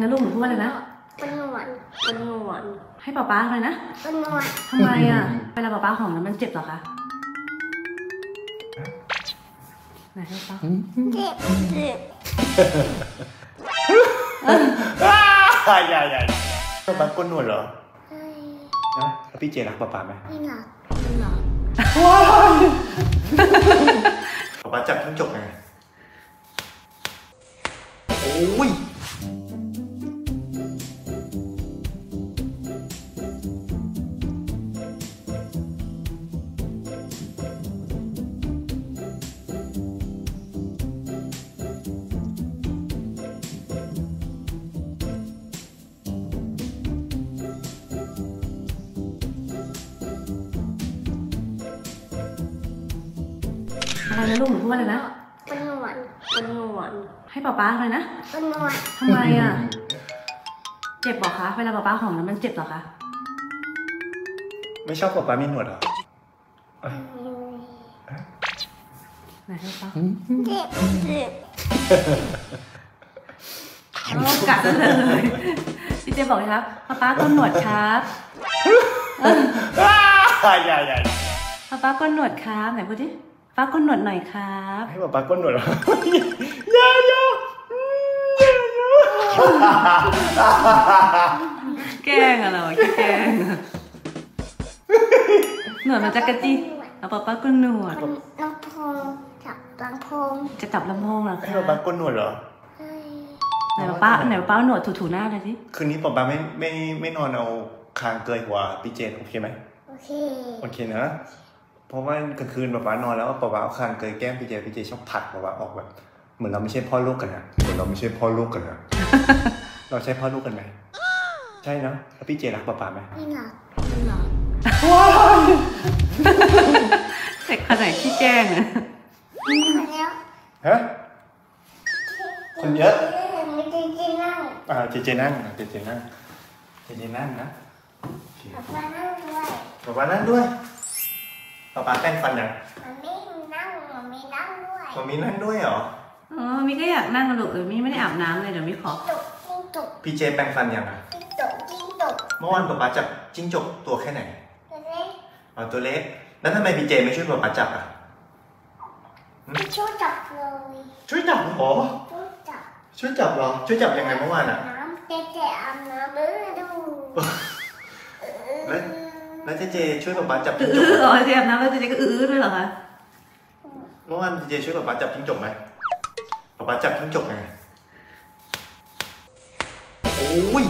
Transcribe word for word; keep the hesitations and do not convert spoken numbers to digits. นะลูกหนูพูดว่าอะไรนะเป็นหนวดเป็นหนวดให้ป๊าป๊าอะไรนะเป็นหนวดทำไมอ่ะเวลาป๊าป๊าหอมแล้วมันเจ็บหรอคะไหนป๊าเจ็บเจ็บใหญ่ใหญ่ป๊าป๊าก้นหนวดเหรอแล้วพี่เจรักป๊าป๊าไหมไม่รักไม่รักป๊าป๊าจับทั้งจบไงโอ้ยอะไรนะลูกหนูพูดว่าอะไรนะเป็นหนวดเป็นหนวดให้ป๊าป๊าอะไรนะเป็นหนวดทำไมอ่ะเจ็บหรอคะเวลาป๊าป๊าหอมแล้วมันเจ็บหรอคะไม่ชอบป๊าป๊ามีหนวดหรอไหนให้ป๊าเจ็บเจ็บเรากัดเลยพี่เจบอกเลยครับป๊าป๊าก้นหนวดครับใหญ่ใหญ่ป๊าป๊าก้นหนวดครับไหนพูดดิป้าก้นหนวดหน่อยครับให้ป้าก้นหนวดเหรอเยอะเยอะเยอะเยอะแกล้งอะไรวะแกล้งหนวดมันจะกระจิเอาป้าก้นหนวดลำโพงจับลำโพงจะจับลำโพงเหรอให้ป้าก้นหนวดเหรอไหนป้าไหนป้าหนวดถูๆหน้าเลยสิคืนนี้ป้าไม่ไม่ไม่นอนเอาคางเกยหัวปีเจนโอเคไหมโอเคโอเคนะเพราะว่ากลางคืนป๊าป๊านอนแล้วป๊าป๊าเอาคางเกยแก้มพี่เจพี่เจชอบผักป๊าป๊าออกแบบเหมือนเราไม่ใช่พ่อลูกกันนะเหมือนเราไม่ใช่พ่อลูกกันนะเราใช่พ่อลูกกันไหมใช่เนาะแล้วพี่เจรักป๊าป๊าไหมไม่รักไม่รักว้าวเด็กคนไหนที่แจ้งนะคนเยอะฮะคนเยอะเจเจนั่งอ่าเจเจนั่งเจเจนั่งเจเจนั่งนะป๊าป๊านั่งด้วยป๊าป๊านั่งด้วยป๊าป๊าแป้งฟันยังมีนั่งมีนั่งด้วยมีนั่งด้วยเหรออ๋อมีก็อยากนั่งกระดูกมีไม่ได้อาบน้ำเลยเดี๋ยวมีขอจิ้งจกพี่เจแป้งฟันยังอ่ะจิ้งจกจิ้งจกเมื่อวานป๊าป๊าจับจิ้งจกตัวแค่ไหนตัวเล็กอ๋อตัวเล็กแล้วทำไมพี่เจไม่ช่วยป๊าป๊าจับอ่ะช่วยจับเลยช่วยจับหรอช่วยจับช่วยจับหรอช่วยจับยังไงเมื่อวานอ่ะน้ำเจเจอาบน้ำเลยดูแล้วเจเจช่วยป๊าป๊าจับจิ้งจกอ๋อเจอาบน้ำแล้วเจเจก็อื้อด้วยเหรอคะเมื่อวานเจเจช่วยป๊าป๊าจับจิ้งจกไหมป๊าป๊าจับจิ้งจกไงโอ้ย